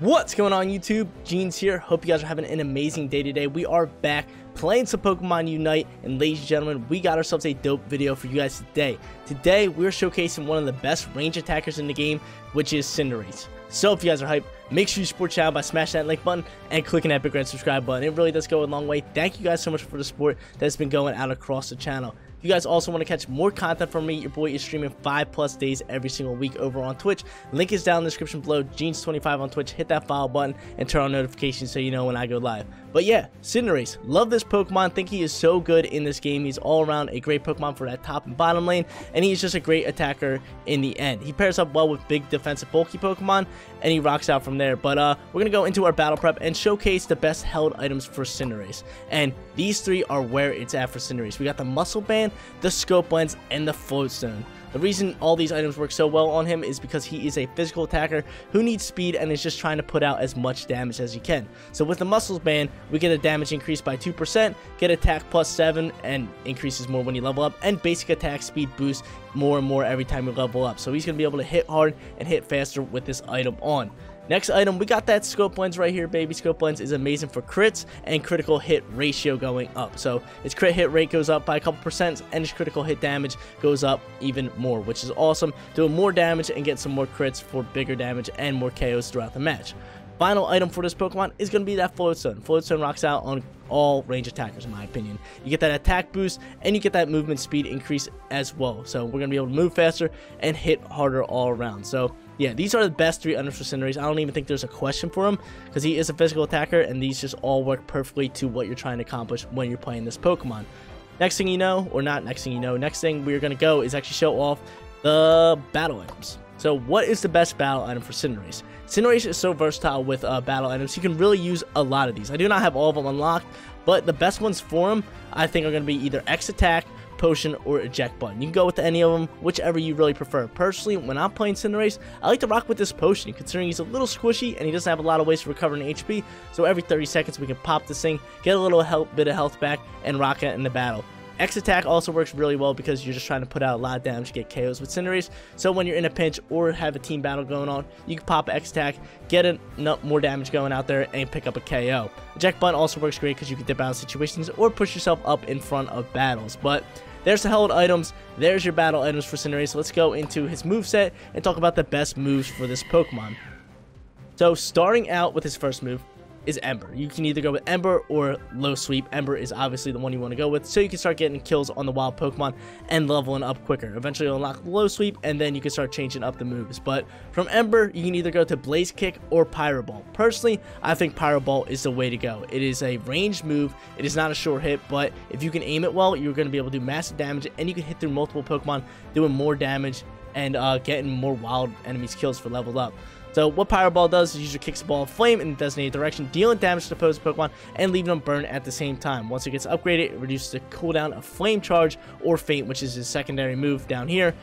What's going on YouTube? Jeans here. Hope you guys are having an amazing day today. We are back playing some Pokemon Unite, and ladies and gentlemen, we got ourselves a dope video for you guys today. Today we're showcasing one of the best range attackers in the game, which is Cinderace. So if you guys are hyped, make sure you support the channel by smashing that like button and clicking that big red subscribe button. It really does go a long way. Thank you guys so much for the support that's been going out across the channel. If you guys also want to catch more content from me, your boy is streaming 5+ days every single week over on Twitch. Link is down in the description below. Jeans25 on Twitch. Hit that follow button and turn on notifications so you know when I go live. But yeah, Cinderace. Love this Pokemon. Think he is so good in this game. He's all around a great Pokemon for that top and bottom lane, and he's just a great attacker in the end. He pairs up well with big defensive bulky Pokemon, and he rocks out from there. But we're going to go into our battle prep and showcase the best held items for Cinderace. And these three are where it's at for Cinderace. We got the Muscle Band, the Scope Lens, and the Float Stone. The reason all these items work so well on him is because he is a physical attacker who needs speed and is just trying to put out as much damage as he can. So with the Muscle Band, we get a damage increase by 2%, get attack +7 and increases more when you level up, and basic attack speed boost more and more every time you level up. So he's going to be able to hit hard and hit faster with this item on. Next item, we got that Scope Lens right here, baby. Scope Lens is amazing for crits and critical hit ratio going up. So its crit hit rate goes up by a couple percent, and its critical hit damage goes up even more, which is awesome. Doing more damage and get some more crits for bigger damage and more KOs throughout the match. Final item for this Pokemon is going to be that Float Stone. Float Stone rocks out on all range attackers, in my opinion. You get that attack boost, and you get that movement speed increase as well. So we're going to be able to move faster and hit harder all around. So yeah, these are the best three items for Cinderace. I don't even think there's a question for him, because he is a physical attacker, and these just all work perfectly to what you're trying to accomplish when you're playing this Pokemon. Next thing you know, or not next thing you know, next thing we're going to go is actually show off the battle items. So what is the best battle item for Cinderace? Cinderace is so versatile with battle items. You can really use a lot of these. I do not have all of them unlocked, but the best ones for him, I think, are going to be either X Attack, Potion, or Eject Button. You can go with any of them, whichever you really prefer. Personally, when I'm playing Cinderace, I like to rock with this Potion, considering he's a little squishy and he doesn't have a lot of ways to recover in HP, so every 30 seconds we can pop this thing, get a little bit of health back, and rock it in the battle. X Attack also works really well because you're just trying to put out a lot of damage, get KOs with Cinderace. So when you're in a pinch or have a team battle going on, you can pop X Attack, get more damage going out there, and pick up a KO. Eject Button also works great because you can dip out of situations or push yourself up in front of battles. But there's the held items. There's your battle items for Cinderace. Let's go into his moveset and talk about the best moves for this Pokemon. So starting out with his first move is Ember. You can either go with Ember or Low Sweep. Ember is obviously the one you want to go with, so you can start getting kills on the wild Pokemon and leveling up quicker. Eventually you'll unlock Low Sweep, and then you can start changing up the moves. But from Ember, you can either go to Blaze Kick or Pyro Ball. Personally, I think Pyro Ball is the way to go. It is a ranged move. It is not a short hit, but if you can aim it well, you're going to be able to do massive damage, and you can hit through multiple Pokemon doing more damage and getting more wild enemies kills for leveled up. So what Pyro Ball does is the user kicks the ball of flame in a designated direction, dealing damage to the opposing Pokemon and leaving them burned at the same time. Once it gets upgraded, it reduces the cooldown of Flame Charge or Feint, which is his secondary move down here,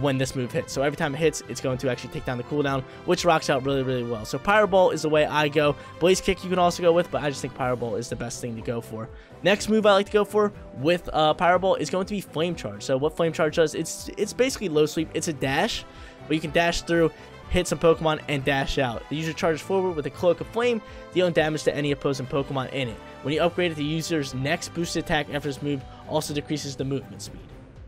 when this move hits. So every time it hits, it's going to actually take down the cooldown, which rocks out really, really well. So Pyro Ball is the way I go. Blaze Kick you can also go with, but I just think Pyro Ball is the best thing to go for. Next move I like to go for with Pyro Ball is going to be Flame Charge. So what Flame Charge does, it's basically Low Sweep. It's a dash, but you can dash through, hit some Pokemon, and dash out. The user charges forward with a Cloak of Flame, dealing damage to any opposing Pokemon in it. When you upgrade it, the user's next boosted attack after this move also decreases the movement speed.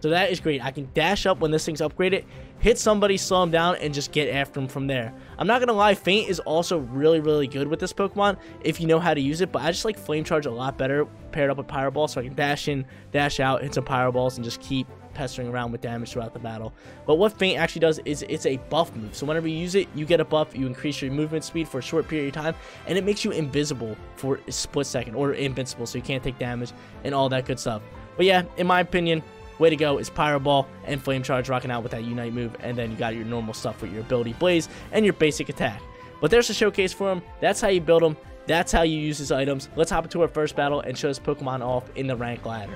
So that is great. I can dash up when this thing's upgraded, hit somebody, slow them down, and just get after them from there. I'm not going to lie, Feint is also really, really good with this Pokemon if you know how to use it, but I just like Flame Charge a lot better paired up with Pyro Ball, so I can dash in, dash out, hit some Pyro Balls, and just keep pestering around with damage throughout the battle. But what Feint actually does is it's a buff move. So whenever you use it, you get a buff, you increase your movement speed for a short period of time, and it makes you invisible for a split second, or invincible, so you can't take damage and all that good stuff. But yeah, in my opinion, way to go is Pyro Ball and Flame Charge, rocking out with that Unite move, and then you got your normal stuff with your ability Blaze and your basic attack. But there's a showcase for him. That's how you build him. That's how you use his items. Let's hop into our first battle and show this Pokemon off in the rank ladder.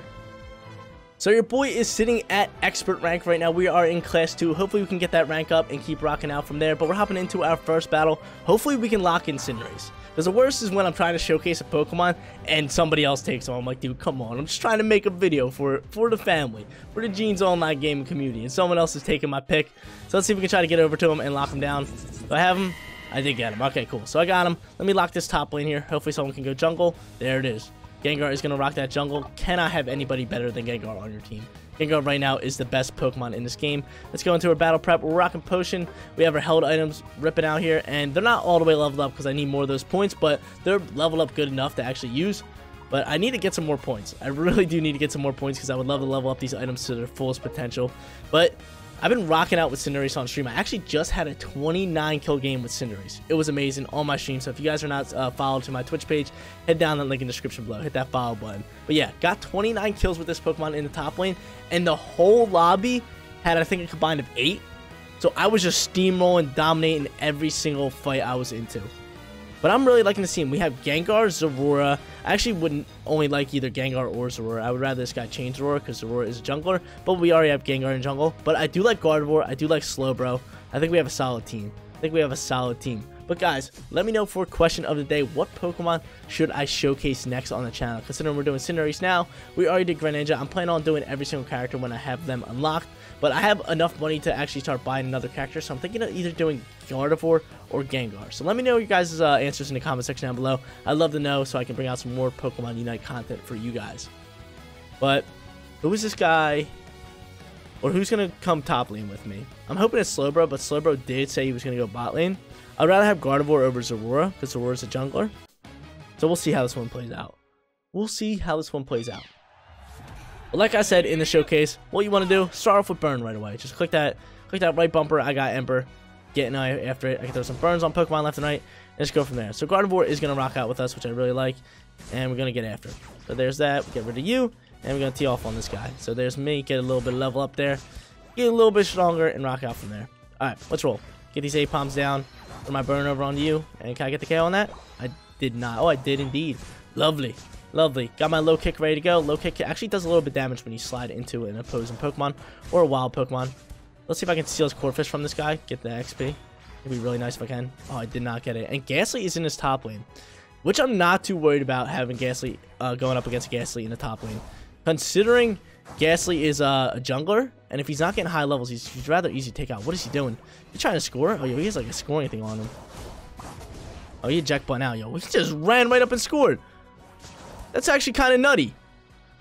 So your boy is sitting at expert rank right now. We are in class 2. Hopefully we can get that rank up and keep rocking out from there. But we're hopping into our first battle. Hopefully we can lock in Cinderace, because the worst is when I'm trying to showcase a Pokemon and somebody else takes on. I'm like, dude, come on. I'm just trying to make a video for the family, for the Jeans All Night gaming community, and someone else is taking my pick. So let's see if we can try to get over to him and lock him down. Do I have him? I did get him. Okay, cool. So I got him. Let me lock this top lane here. Hopefully someone can go jungle. There it is. Gengar is going to rock that jungle. Cannot have anybody better than Gengar on your team. Gengar right now is the best Pokemon in this game. Let's go into our battle prep. We're rocking Potion. We have our held items ripping out here. And they're not all the way leveled up because I need more of those points. But they're leveled up good enough to actually use. But I need to get some more points. I really do need to get some more points because I would love to level up these items to their fullest potential. But I've been rocking out with Cinderace on stream. I actually just had a 29 kill game with Cinderace. It was amazing on my stream. So if you guys are not followed to my Twitch page, head down that link in the description below. Hit that follow button. But yeah, got 29 kills with this Pokemon in the top lane. And the whole lobby had, I think, a combined of 8. So I was just steamrolling, dominating every single fight I was into. But I'm really liking this team. We have Gengar, Zeraora. I actually wouldn't only like either Gengar or Zeraora. I would rather this guy change Zeraora because Zeraora is a jungler. But we already have Gengar in jungle. But I do like Gardevoir. I do like Slowbro. I think we have a solid team. I think we have a solid team. But guys, let me know for question of the day, what Pokemon should I showcase next on the channel? Considering we're doing Cinderace now, we already did Greninja. I'm planning on doing every single character when I have them unlocked. But I have enough money to actually start buying another character. So I'm thinking of either doing Gardevoir or Gengar. So let me know your guys' answers in the comment section down below. I'd love to know so I can bring out some more Pokemon Unite content for you guys. But who is this guy? Or who's going to come top lane with me? I'm hoping it's Slowbro, but Slowbro did say he was going to go bot lane. I'd rather have Gardevoir over Zeraora because Zorora's a jungler. So we'll see how this one plays out. We'll see how this one plays out. But like I said in the showcase, what you want to do, start off with burn right away. Just click that right bumper. I got Ember. Get an eye after it. I can throw some burns on Pokemon left and right. And just go from there. So Gardevoir is going to rock out with us, which I really like. And we're going to get after it. So there's that. We get rid of you. And we're going to tee off on this guy. So there's me. Get a little bit of level up there. Get a little bit stronger and rock out from there. Alright, let's roll. Get these A-Poms down. Put my burn over onto you. And can I get the KO on that? I did not. Oh, I did indeed. Lovely. Lovely. Got my low kick ready to go. Low kick actually does a little bit of damage when you slide into an opposing Pokemon or a wild Pokemon. Let's see if I can steal his Corphish from this guy. Get the XP. It'd be really nice if I can. Oh, I did not get it. And Ghastly is in his top lane, which I'm not too worried about having Ghastly going up against Ghastly in the top lane. Considering Ghastly is a jungler, and if he's not getting high levels, he's rather easy to take out. What is he doing? He's trying to score? Oh, yo, he has like a scoring thing on him. Oh, he eject button out, yo. He just ran right up and scored. That's actually kind of nutty.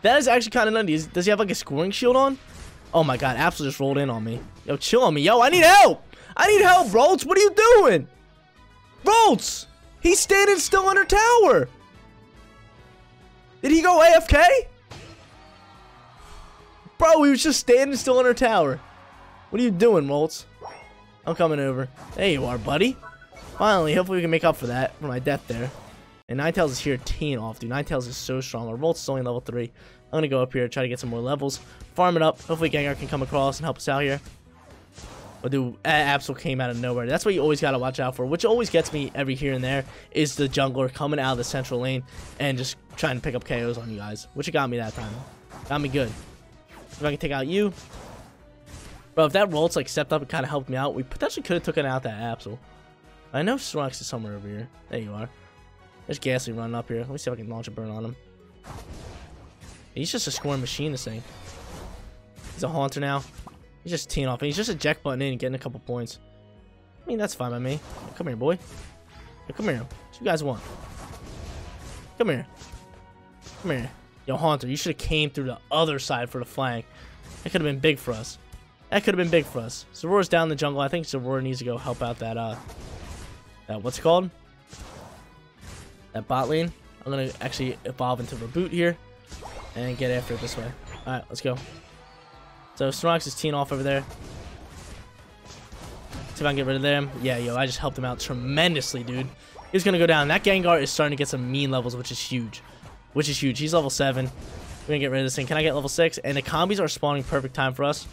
That is actually kind of nutty. Does he have like a scoring shield on? Oh my god, Absol just rolled in on me. Yo, chill on me. Yo, I need help. I need help, Roltz. What are you doing? Roltz! He's standing still under tower. Did he go AFK? Bro, he was just standing still under tower. What are you doing, Roltz? I'm coming over. There you are, buddy. Finally, hopefully we can make up for that, for my death there. And Ninetales is here teeing off, dude. Ninetales is so strong. Our Roltz is only level 3. I'm going to go up here, try to get some more levels. Farm it up. Hopefully Gengar can come across and help us out here. But dude, Absol came out of nowhere. That's what you always got to watch out for. Which always gets me every here and there is the jungler coming out of the central lane and just trying to pick up KOs on you guys. Which it got me that time. Got me good. If I can take out you. Bro, if that Roltz like stepped up and kind of helped me out, we potentially could have taken out that Absol. I know Snorlax is somewhere over here. There you are. There's Ghastly running up here. Let me see if I can launch a burn on him. He's just a scoring machine, this thing. He's a haunter now. He's just teeing off. And he's just eject button in and getting a couple points. I mean, that's fine by me. Come here, boy. Come here. What you guys want? Come here. Come here. Yo, haunter, you should have came through the other side for the flank. That could have been big for us. That could have been big for us. Zoroark's down in the jungle. I think Zoroark needs to go help out that, what's it called? That bot lane. I'm going to actually evolve into Reboot here. And get after it this way. Alright, let's go. So Snorlax is teeing off over there. See if I can get rid of them. Yeah, yo, I just helped him out tremendously, dude. He's going to go down. That Gengar is starting to get some mean levels, which is huge. Which is huge. He's level 7. We're going to get rid of this thing. Can I get level 6? And the combis are spawning perfect time for us.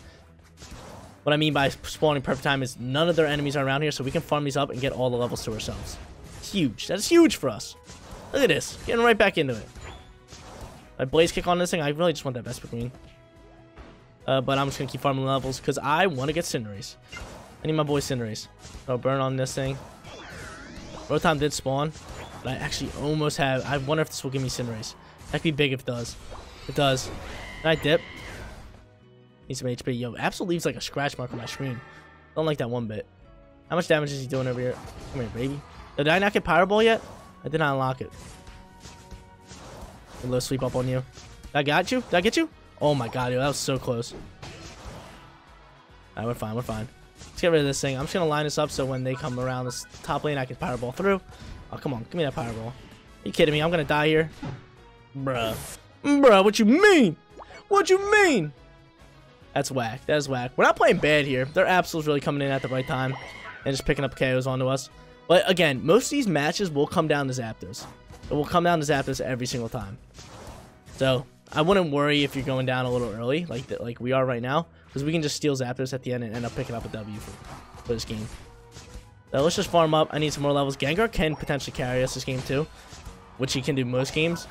What I mean by spawning perfect time is none of their enemies are around here, so we can farm these up and get all the levels to ourselves. It's huge. That's huge for us. Look at this. Getting right back into it. I Blaze Kick on this thing. I really just want that Vesper Queen. But I'm just going to keep farming levels because I want to get Cinderace. I need my boy Cinderace. So burn on this thing. Rotom did spawn. But I actually almost have... I wonder if this will give me Cinderace. That could be big if it does. It does. Can I dip? Need some HP. Yo, Absol leaves like a scratch mark on my screen. Don't like that one bit. How much damage is he doing over here? Come here, baby. Did I not get Pyro Ball yet? I did not unlock it. A little sweep up on you. I got you. Did I get you? Oh my god, dude, that was so close. Alright, we're fine. We're fine. Let's get rid of this thing. I'm just gonna line this up so when they come around this top lane, I can Pyro Ball through. Oh, come on. Give me that Pyro Ball. Are you kidding me? I'm gonna die here. Bruh. Bruh, what you mean? What you mean? That's whack. That is whack. We're not playing bad here. Their Absol's really coming in at the right time and just picking up KOs onto us. But again, most of these matches will come down to Zapdos. It will come down to Zapdos every single time. So I wouldn't worry if you're going down a little early like we are right now, because we can just steal Zapdos at the end and end up picking up a W for this game. So let's just farm up. I need some more levels. Gengar can potentially carry us this game too, which he can do most games.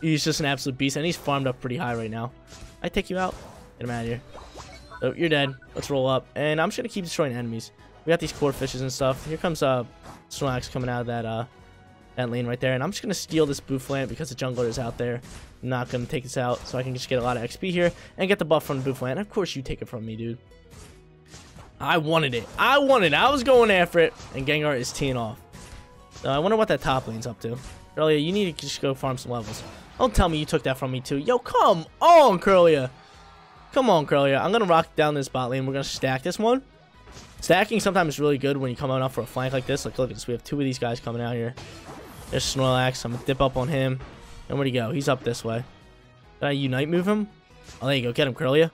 He's just an absolute beast, and he's farmed up pretty high right now. I take you out. Get him out of here. So you're dead. Let's roll up, and I'm just gonna keep destroying enemies. We got these Corphishes and stuff. Here comes Snorlax coming out of that lane right there, and I'm just gonna steal this Bouffalant because the jungler is out there. I'm not gonna take this out, so I can just get a lot of XP here and get the buff from Bouffalant. Of course, you take it from me, dude. I wanted it. I wanted it. I was going after it, and Gengar is teeing off. So I wonder what that top lane's up to. Curlia, you need to just go farm some levels. Don't tell me you took that from me too. Yo, come on, Curlia. Come on, Curlia. I'm gonna rock down this bot lane. We're gonna stack this one. Stacking sometimes is really good when you come out for a flank like this. Like, look at this. We have two of these guys coming out here. There's Snorlax. I'm going to dip up on him. And where'd he go? He's up this way. Did I Unite move him? Oh, there you go. Get him, Curlia.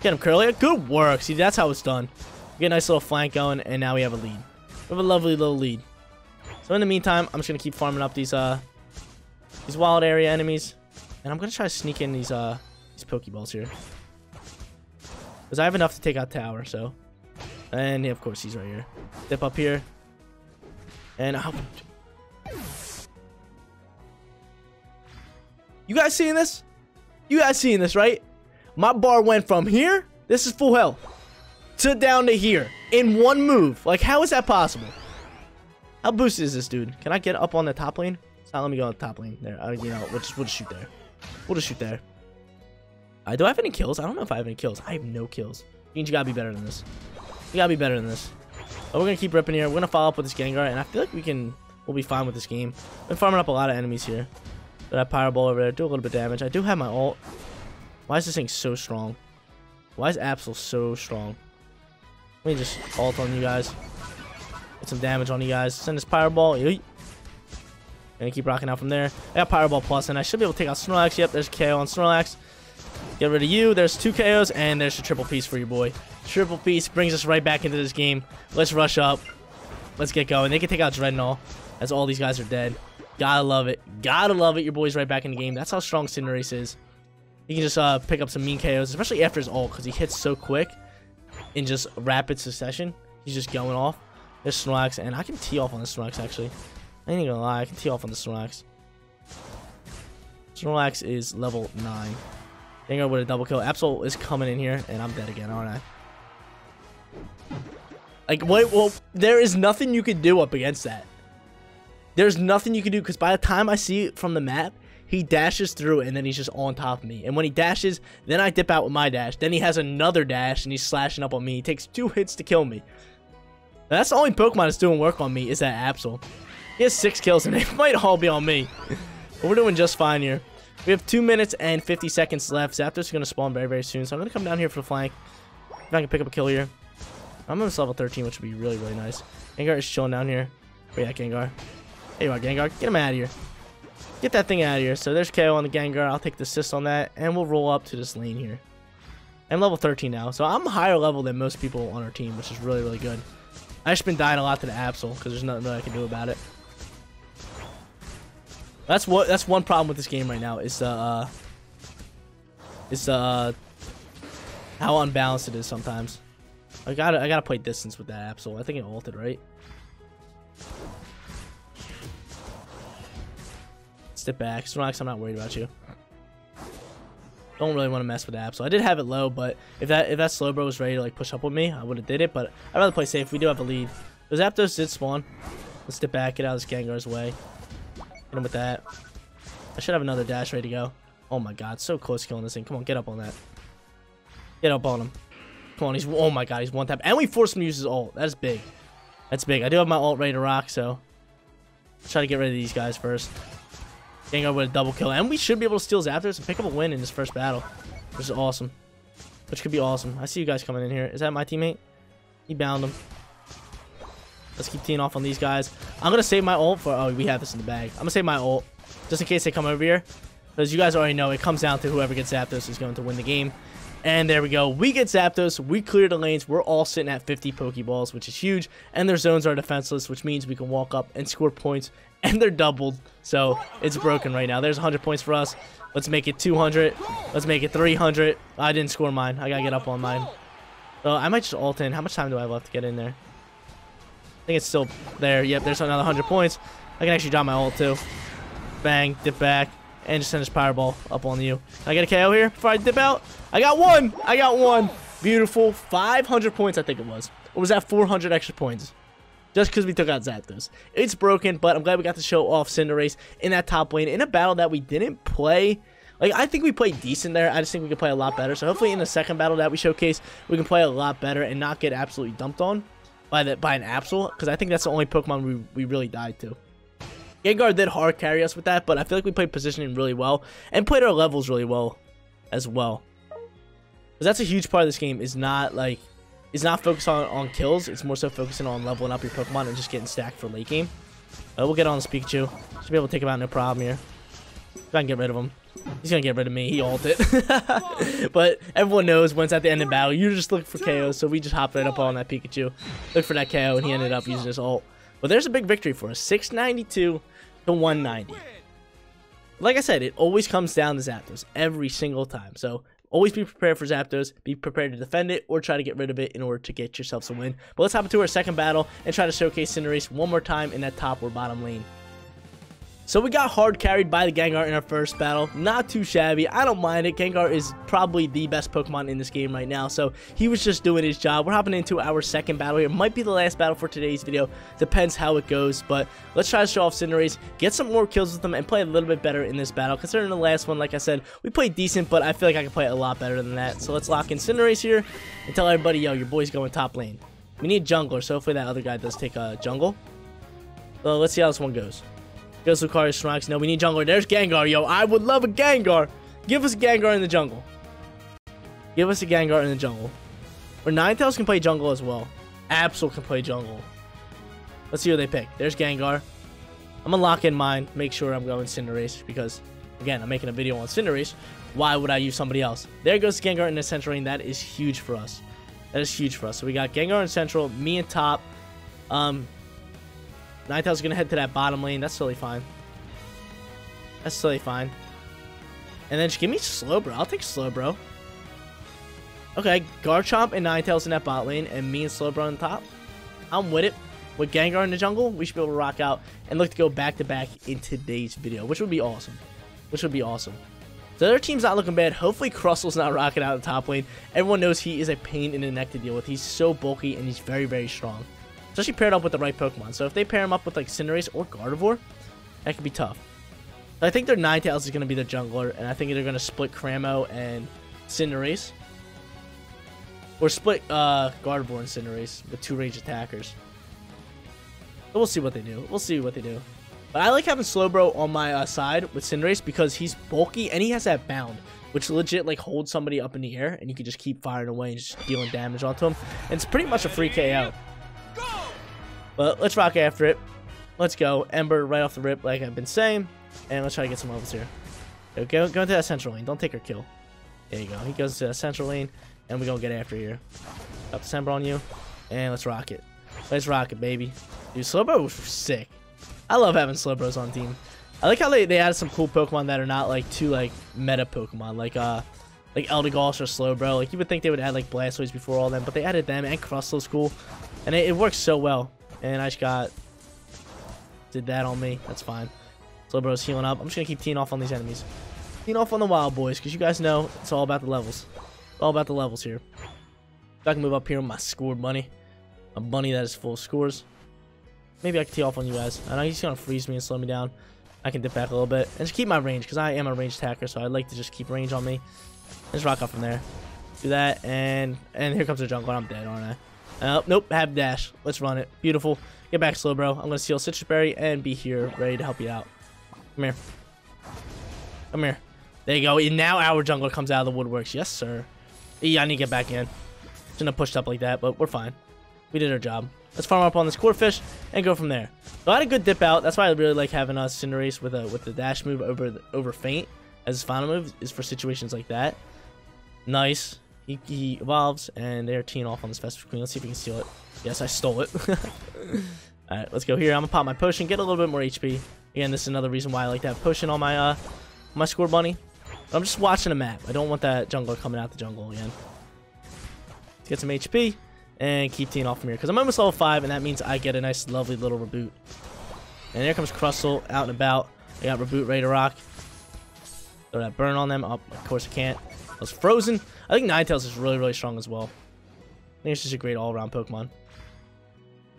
Get him, Curlia. Good work. See, that's how it's done. We get a nice little flank going, and now we have a lead. We have a lovely little lead. So in the meantime, I'm just going to keep farming up these wild area enemies. And I'm going to try to sneak in these Pokeballs here. Because I have enough to take out tower, so... And, yeah, of course, he's right here. Dip up here. And I'll... You guys seeing this? You guys seeing this, right? My bar went from here, this is full health, to down to here in one move. Like, how is that possible? How boosted is this dude? Can I get up on the top lane? It's not letting me go on the top lane. There, you know, we'll just shoot there. We'll just shoot there. Do I have any kills? I don't know if I have any kills. I have no kills. You gotta be better than this. You gotta be better than this. But we're gonna keep ripping here. We're gonna follow up with this Gengar, and I feel like we'll be fine with this game. Been farming up a lot of enemies here. But I Pyro Ball over there, do a little bit of damage. I do have my ult. Why is this thing so strong? Why is Absol so strong? Let me just ult on you guys. Get some damage on you guys. Send this Pyro Ball. Yeet. Gonna keep rocking out from there. I got Pyro Ball plus, and I should be able to take out Snorlax. Yep, there's a KO on Snorlax. Get rid of you. There's two KOs, and there's a triple piece for your boy. Triple piece brings us right back into this game. Let's rush up. Let's get going. They can take out Drednaw, as all these guys are dead. Gotta love it. Gotta love it. Your boy's right back in the game. That's how strong Cinderace is. He can just pick up some mean KOs, especially after his ult, because he hits so quick in just rapid succession. He's just going off. There's Snorlax, and I can tee off on the Snorlax, actually. I ain't gonna lie. I can tee off on the Snorlax. Snorlax is level 9. Gengar with a double kill. Absol is coming in here, and I'm dead again, aren't I? Like, what? Well, there is nothing you can do up against that. There's nothing you can do, because by the time I see it from the map, he dashes through, and then he's just on top of me. And when he dashes, then I dip out with my dash. Then he has another dash, and he's slashing up on me. He takes 2 hits to kill me. Now, that's the only Pokemon that's doing work on me is that Absol. He has 6 kills, and they might all be on me. But we're doing just fine here. We have 2 minutes and 50 seconds left. Zapdos is going to spawn very, very soon, so I'm going to come down here for the flank. If I can pick up a kill here. I'm going to level 13, which would be really, really nice. Gengar is chilling down here. Where you at, Gengar? There you are, Gengar. Get him out of here. Get that thing out of here. So there's KO on the Gengar. I'll take the assist on that, and we'll roll up to this lane here. I'm level 13 now, so I'm higher level than most people on our team, which is really, really good. I've just been dying a lot to the Absol, because there's nothing that I can do about it. That's one problem with this game right now, is how unbalanced it is sometimes. I gotta play distance with that Absol. I think it ulted, right? Step back. Snorlax, I'm not worried about you. Don't really want to mess with the Absol. I did have it low, but if that Slowbro was ready to like push up with me, I would have did it, but I'd rather play safe. We do have a lead. Those Zapdos did spawn. Let's step back, get out of this Gengar's way. Hit him with that. I should have another dash ready to go. Oh my god, so close killing this thing. Come on, get up on that. Get up on him. Come on, he's, oh my god, he's one tap. And we forced him to use his ult. That is big. That's big. I do have my ult ready to rock, so let's try to get rid of these guys first. Gengar with a double kill. And we should be able to steal Zapdos and pick up a win in this first battle, which is awesome. Which could be awesome. I see you guys coming in here. Is that my teammate? He bound him. Let's keep teeing off on these guys. I'm going to save my ult for... Oh, we have this in the bag. I'm going to save my ult just in case they come over here. As you guys already know, it comes down to whoever gets Zapdos is going to win the game. And there we go. We get Zapdos. We clear the lanes. We're all sitting at 50 Pokeballs, which is huge. And their zones are defenseless, which means we can walk up and score points. And they're doubled. So it's broken right now. There's 100 points for us. Let's make it 200. Let's make it 300. I didn't score mine. I got to get up on mine. So I might just ult in. How much time do I have left to get in there? I think it's still there. Yep, there's another 100 points. I can actually drop my ult too. Bang, dip back, and just send this Pyro Ball up on you. I get a KO here before I dip out. I got one! I got one! Beautiful. 500 points, I think it was. Or was that 400 extra points? Just because we took out Zapdos. It's broken, but I'm glad we got to show off Cinderace in that top lane in a battle that we didn't play. Like, I think we played decent there. I just think we could play a lot better. So hopefully in the second battle that we showcase, we can play a lot better and not get absolutely dumped on by an Absol, because I think that's the only Pokemon we really died to. Gengar did hard carry us with that, but I feel like we played positioning really well and played our levels really well as well. Because that's a huge part of this game, is not like it's not focused on kills. It's more so focusing on leveling up your Pokemon and just getting stacked for late game. We'll get on this Pikachu. Should be able to take him out no problem here. If I can get rid of him. He's going to get rid of me. He ulted it. But everyone knows when it's at the end of battle, you just look for KO. So we just hopped right up on that Pikachu. Look for that KO, and he ended up using his ult. But there's a big victory for us. 692 to 190. Like I said, it always comes down to Zapdos every single time. So always be prepared for Zapdos. Be prepared to defend it or try to get rid of it in order to get yourselves a win. But let's hop into our second battle and try to showcase Cinderace one more time in that top or bottom lane. So we got hard carried by the Gengar in our first battle. Not too shabby. I don't mind it. Gengar is probably the best Pokemon in this game right now. So he was just doing his job. We're hopping into our second battle here. Might be the last battle for today's video. Depends how it goes. But let's try to show off Cinderace. Get some more kills with him and play a little bit better in this battle. Considering the last one, like I said, we played decent. But I feel like I can play a lot better than that. So let's lock in Cinderace here. And tell everybody, yo, your boy's going top lane. We need jungler. So hopefully that other guy does take a jungle. So let's see how this one goes. Goes Lucario, Snorlax. No, we need jungler. There's Gengar, yo. I would love a Gengar. Give us a Gengar in the jungle. Give us a Gengar in the jungle. Or Ninetales can play jungle as well. Absol can play jungle. Let's see who they pick. There's Gengar. I'm going to lock in mine. Make sure I'm going Cinderace because, again, I'm making a video on Cinderace. Why would I use somebody else? There goes Gengar in the central lane. That is huge for us. That is huge for us. So we got Gengar in central, me in top. Ninetales is going to head to that bottom lane. That's totally fine. That's totally fine. And then just give me Slowbro. I'll take Slowbro. Okay, Garchomp and Ninetales in that bot lane, and me and Slowbro on top. I'm with it. With Gengar in the jungle, we should be able to rock out and look to go back-to-back in today's video, which would be awesome. Which would be awesome. So their team's not looking bad. Hopefully Crustle's not rocking out in the top lane. Everyone knows he is a pain in the neck to deal with. He's so bulky, and he's very, very strong. Especially paired up with the right Pokemon. So if they pair him up with like Cinderace or Gardevoir, that could be tough. But I think their Ninetales is going to be their jungler. And I think they're going to split Cramo and Cinderace. Or split Gardevoir and Cinderace with two range attackers. But we'll see what they do. We'll see what they do. But I like having Slowbro on my side with Cinderace because he's bulky and he has that bound, which legit like holds somebody up in the air. And you can just keep firing away and just dealing damage onto him. And it's pretty much a free KO. But let's rock after it. Let's go. Ember right off the rip, like I've been saying. And let's try to get some levels here. Go into that central lane. Don't take her kill. There you go. He goes to that central lane. And we're going to get after here. Up the Ember on you. And let's rock it. Let's rock it, baby. Dude, Slowbro was sick. I love having Slowbros on team. I like how they added some cool Pokemon that are not like too like meta Pokemon. Like Eldegoss or Slowbro. Like you would think they would add like Blastoise before all them. But they added them and Crustle's cool. And it works so well. And I just did that on me. That's fine. Slowbro's healing up. I'm just going to keep teeing off on these enemies. Teeing off on the wild boys, because you guys know it's all about the levels. It's all about the levels here. I can move up here with my scored bunny. A bunny that is full of scores. Maybe I can tee off on you guys. I know he's going to freeze me and slow me down. I can dip back a little bit. And just keep my range, because I am a ranged attacker, so I'd like to just keep range on me. And just rock up from there. Do that, and here comes the jungler. I'm dead, aren't I? Nope, have dash. Let's run it. Beautiful. Get back, Slowbro. I'm going to steal Citrus Berry and be here, ready to help you out. Come here. Come here. There you go. And now our jungler comes out of the woodworks. Yes, sir. Yeah, I need to get back in. Shouldn't have pushed up like that, but we're fine. We did our job. Let's farm up on this Corphish and go from there. So I had a good dip out. That's why I really like having Cinderace with the dash move over Feint as his final move is for situations like that. Nice. He evolves, and they're teeing off on this Festive Queen. Let's see if we can steal it. Yes, I stole it. Alright, let's go here. I'm going to pop my potion, get a little bit more HP. Again, this is another reason why I like to have potion on my my score bunny. But I'm just watching the map. I don't want that jungler coming out the jungle again. Let's get some HP and keep teeing off from here. Because I'm almost level 5, and that means I get a nice, lovely little reboot. And there comes Crustle out and about. I got reboot ready to rock. Throw that burn on them. Oh, of course I can't. I was frozen. I think Ninetales is really, really strong as well. I think it's just a great all-around Pokemon.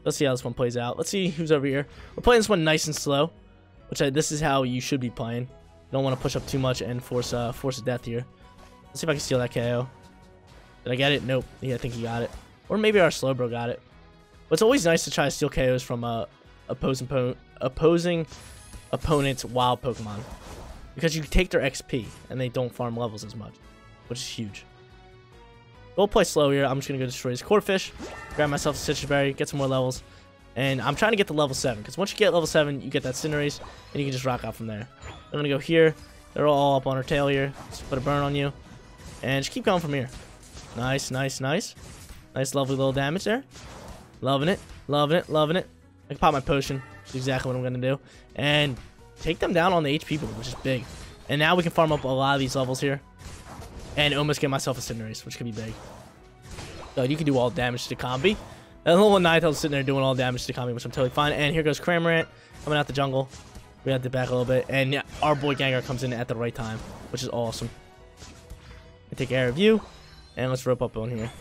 Let's see how this one plays out. Let's see who's over here. We're playing this one nice and slow, which this is how you should be playing. You don't want to push up too much and force a death here. Let's see if I can steal that KO. Did I get it? Nope. Yeah, I think he got it. Or maybe our Slowbro got it. But it's always nice to try to steal KOs from opposing opponents' wild Pokemon, because you take their XP and they don't farm levels as much, which is huge. We'll play slow here. I'm just going to go destroy this Corphish, grab myself a Citrus Berry, get some more levels. And I'm trying to get to level 7, because once you get level 7, you get that Cinderace, and you can just rock out from there. I'm going to go here. They're all up on her tail here. Just put a burn on you. And just keep going from here. Nice, nice, nice. Nice, lovely little damage there. Loving it. Loving it. Loving it. I can pop my potion, which is exactly what I'm going to do. And take them down on the HP board, which is big. And now we can farm up a lot of these levels here. And almost get myself a Cinderace, which could be big. So you can do all damage to Combi. That little Ninetales sitting there doing all damage to Combi, which I'm totally fine. And here goes Cramorant coming out the jungle. We have to back a little bit. And yeah, our boy Gengar comes in at the right time, which is awesome. I take care of you. And let's rope up on here.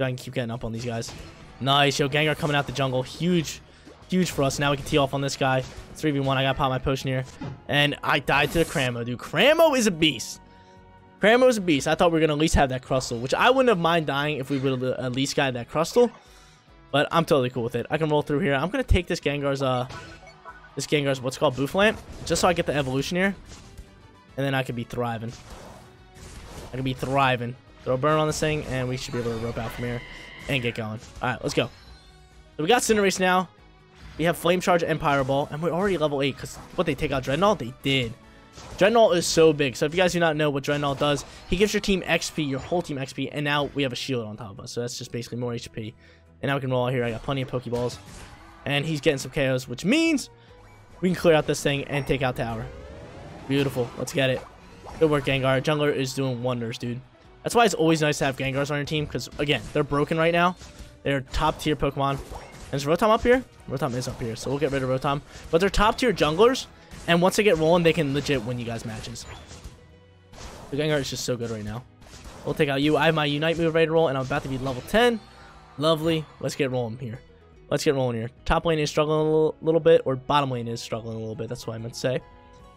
I can keep getting up on these guys. Nice. Yo, Gengar coming out the jungle. Huge. Huge for us. Now we can tee off on this guy. 3v1. I got to pop my potion here. And I died to the Cramo, dude. Cramo is a beast. Cramo's a beast. I thought we were going to at least have that Crustle, which I wouldn't have mind dying if we would have at least got that Crustle. But I'm totally cool with it. I can roll through here. I'm going to take this Gengar's, what's called Bouffalant, just so I get the evolution here. And then I could be thriving. I could be thriving. Throw a burn on this thing, and we should be able to rope out from here and get going. All right, let's go. So we got Cinderace now. We have Flame Charge and Pyro Ball, and we're already level 8 because what, they take out Drednaw? They did. Drednaw is so big. So if you guys do not know what Drednaw does, he gives your team XP, your whole team XP, and now we have a shield on top of us. So that's just basically more HP. And now we can roll out here. I got plenty of Pokeballs. And he's getting some KOs, which means we can clear out this thing and take out Tower. Beautiful. Let's get it. Good work, Gengar. Jungler is doing wonders, dude. That's why it's always nice to have Gengars on your team, because, again, they're broken right now. They're top-tier Pokemon. And is Rotom up here? Rotom is up here, so we'll get rid of Rotom. But they're top-tier junglers. And once they get rolling, they can legit win you guys matches. The Gengar is just so good right now. We'll take out you. I have my Unite move ready to roll, and I'm about to be level 10. Lovely. Let's get rolling here. Let's get rolling here. Top lane is struggling a little bit, or bottom lane is struggling a little bit. That's what I meant to say.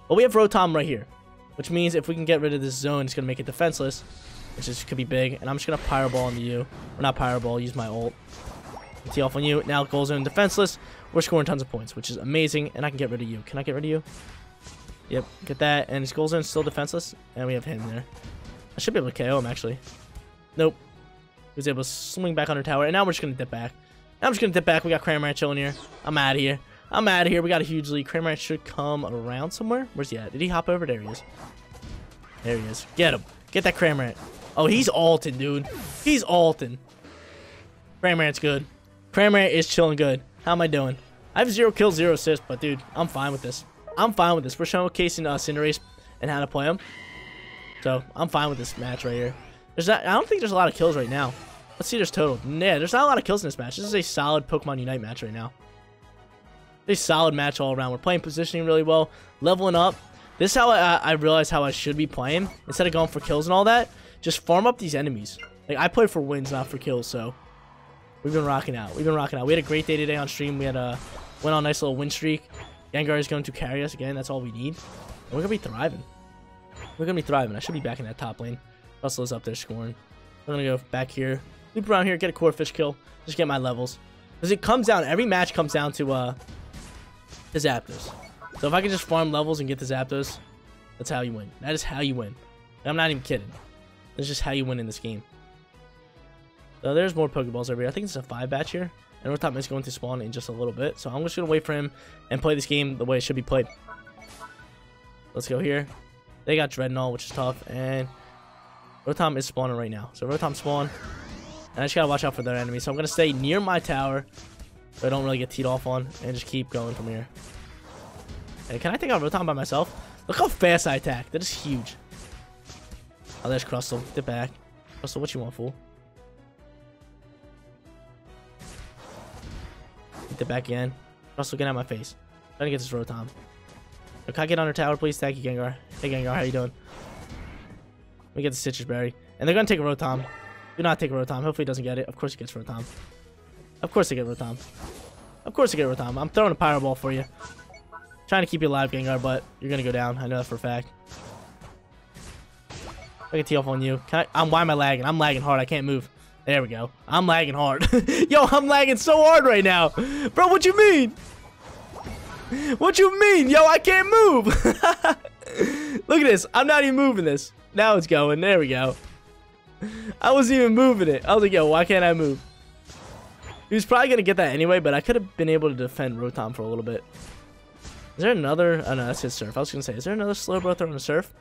But we have Rotom right here, which means if we can get rid of this zone, it's going to make it defenseless, which is, could be big. And I'm just going to Pyro Ball into you. Or not Pyro Ball. Use my ult. Tee off on you. Now goal zone defenseless. We're scoring tons of points, which is amazing. And I can get rid of you. Can I get rid of you? Yep, get that. And his goal zone still defenseless. And we have him there. I should be able to KO him, actually. Nope. He was able to swing back under tower. And now we're just going to dip back. We got Cramorant chilling here. I'm out of here. We got a huge lead. Cramorant should come around somewhere. Where's he at? Did he hop over? There he is. There he is. Get him. Get that Cramorant. Oh, he's ulting, dude. He's ulting. Cramorant's good. Cramorant is chilling good. How am I doing? I have 0 kills, 0 assists, but dude, I'm fine with this. We're showcasing Cinderace and how to play him. So, I'm fine with this match right here. I don't think there's a lot of kills right now. Let's see this total. Nah, there's not a lot of kills in this match. This is a solid Pokemon Unite match right now. It's a solid match all around. We're playing positioning really well, leveling up. This is how I realize how I should be playing. Instead of going for kills and all that, just farm up these enemies. Like, I play for wins, not for kills, so... We've been rocking out. We had a great day today on stream. We had went on a nice little win streak. Gengar is going to carry us again. That's all we need. And we're going to be thriving. I should be back in that top lane. Russell is up there scoring. We're going to go back here. Loop around here, get a Corphish kill. Just get my levels. Because it comes down, every match comes down to Zapdos. So if I can just farm levels and get the Zapdos, that's how you win. That is how you win. And I'm not even kidding. That's just how you win in this game. So there's more Pokeballs over here. I think it's a 5 batch here. And Rotom is going to spawn in just a little bit. So I'm just going to wait for him and play this game the way it should be played. Let's go here. They got Drednaw, which is tough. And Rotom is spawning right now. So Rotom spawn. And I just got to watch out for their enemy. So I'm going to stay near my tower so I don't really get teed off on. And just keep going from here. Hey, can I take out Rotom by myself? Look how fast I attack. That is huge. Oh, there's Crustle. Get back. Crustle, what you want, fool? Get back again. Crustle, get out of my face. I'm trying to get this Rotom. Yo, can I get on her tower, please? Thank you, Gengar. Hey, Gengar, how you doing? Let me get the Citrus Berry. And they're going to take a Rotom. Do not take a Rotom. Hopefully he doesn't get it. Of course he gets Rotom. Of course they get Rotom. Of course they get Rotom. I'm throwing a Pyro Ball for you. Trying to keep you alive, Gengar, but you're going to go down. I know that for a fact. I can tee off on you. Can I? Why am I lagging? I'm lagging hard. I can't move. There we go. I'm lagging hard. Yo, I'm lagging so hard right now. Bro, what you mean? What you mean? Yo, I can't move. Look at this. I'm not even moving this. Now it's going. There we go. I wasn't even moving it. I was like, yo, why can't I move? He was probably going to get that anyway, but I could have been able to defend Rotom for a little bit. Is there another? Oh, no, that's his Surf. I was going to say, is there another Slowbro throwing a Surf?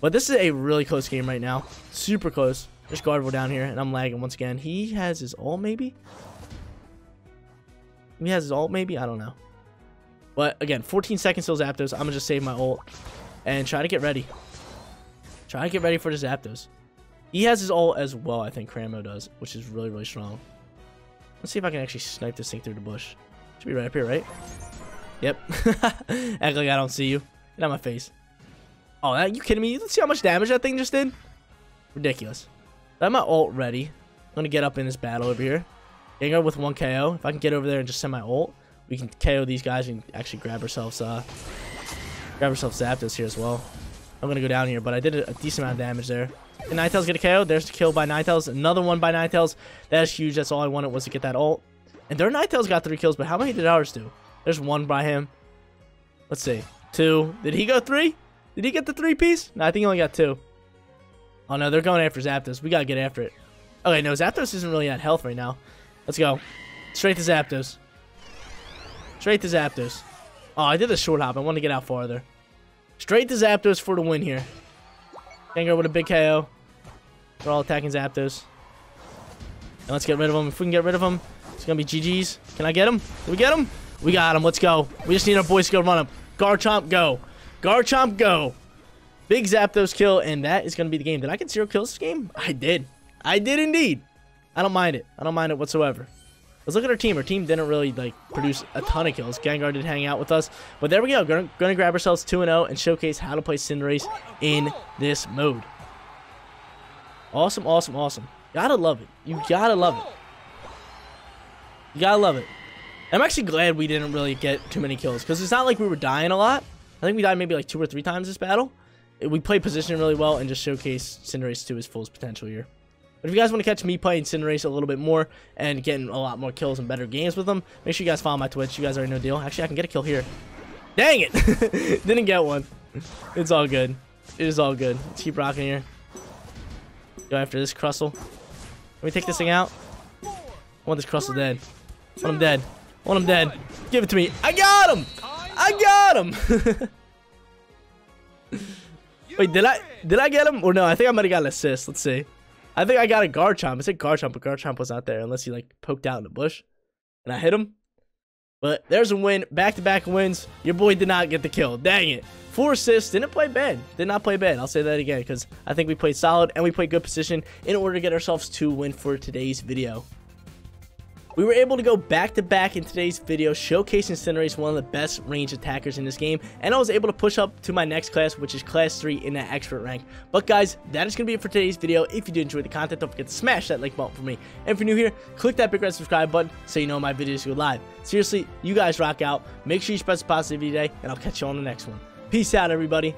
But this is a really close game right now. Super close. There's Gardevoir down here, and I'm lagging once again. He has his ult, maybe? He has his ult, maybe? I don't know. But, again, 14 seconds till Zapdos. I'm going to just save my ult and try to get ready. Try to get ready for the Zapdos. He has his ult as well, I think Cramo does, which is really, really strong. Let's see if I can actually snipe this thing through the bush. Should be right up here, right? Yep. Act like I don't see you. Get out of my face. Oh, are you kidding me? Let's see how much damage that thing just did. Ridiculous. I have my ult ready. I'm going to get up in this battle over here. Gengar with one KO. If I can get over there and just send my ult, we can KO these guys and actually grab ourselves Zapdos here as well. I'm going to go down here, but I did a decent amount of damage there. And Ninetales get a KO. There's the kill by Ninetales. Another one by Ninetales. That is huge. That's all I wanted was to get that ult. And their Ninetales got 3 kills, but how many did ours do? There's 1 by him. Let's see. 2. Did he go 3? Did he get the 3-piece? No, I think he only got 2. Oh, no, they're going after Zapdos. We got to get after it. Okay, no, Zapdos isn't really at health right now. Let's go. Straight to Zapdos. Straight to Zapdos. Oh, I did a short hop. I want to get out farther. Straight to Zapdos for the win here. Gengar with a big KO. They're all attacking Zapdos. And let's get rid of him. If we can get rid of him, it's going to be GG's. Can I get him? Did we get him? We got him. Let's go. We just need our boys to go run him. Garchomp, go. Garchomp, go. Big Zapdos kill, and that is going to be the game. Did I get 0 kills this game? I did. I did indeed. I don't mind it. I don't mind it whatsoever. Let's look at our team. Our team didn't really, like, produce a ton of kills. Gengar did hang out with us. But there we go. Going to grab ourselves 2-0 and showcase how to play Cinderace in this mode. Awesome, awesome, awesome. Gotta love it. You gotta love it. You gotta love it. I'm actually glad we didn't really get too many kills because it's not like we were dying a lot. I think we died maybe like 2 or 3 times this battle. We played position really well and just showcased Cinderace to his fullest potential here. But if you guys want to catch me playing Cinderace a little bit more and getting a lot more kills and better games with them, make sure you guys follow my Twitch. You guys already know the deal. Actually, I can get a kill here. Dang it! Didn't get one. It's all good. It is all good. Let's keep rocking here. Go after this Crustle. Let me take this thing out. I want this Crustle dead. I want him dead. I want him dead. Give it to me. I got him! I got him! Wait, did I get him? Or no, I think I might have got an assist. Let's see. I think I got a Garchomp. I said Garchomp, but Garchomp was not there unless he, like, poked out in the bush. And I hit him. But there's a win. Back-to-back wins. Your boy did not get the kill. Dang it. 4 assists. Didn't play bad. Did not play bad. I'll say that again because I think we played solid and we played good position in order to get ourselves 2 wins for today's video. We were able to go back-to-back in today's video, showcasing Cinderace, one of the best ranged attackers in this game, and I was able to push up to my next class, which is Class 3 in that Expert rank. But guys, that is going to be it for today's video. If you did enjoy the content, don't forget to smash that like button for me. And if you're new here, click that big red subscribe button so you know my videos go live. Seriously, you guys rock out. Make sure you spread some positivity today, and I'll catch you on the next one. Peace out, everybody.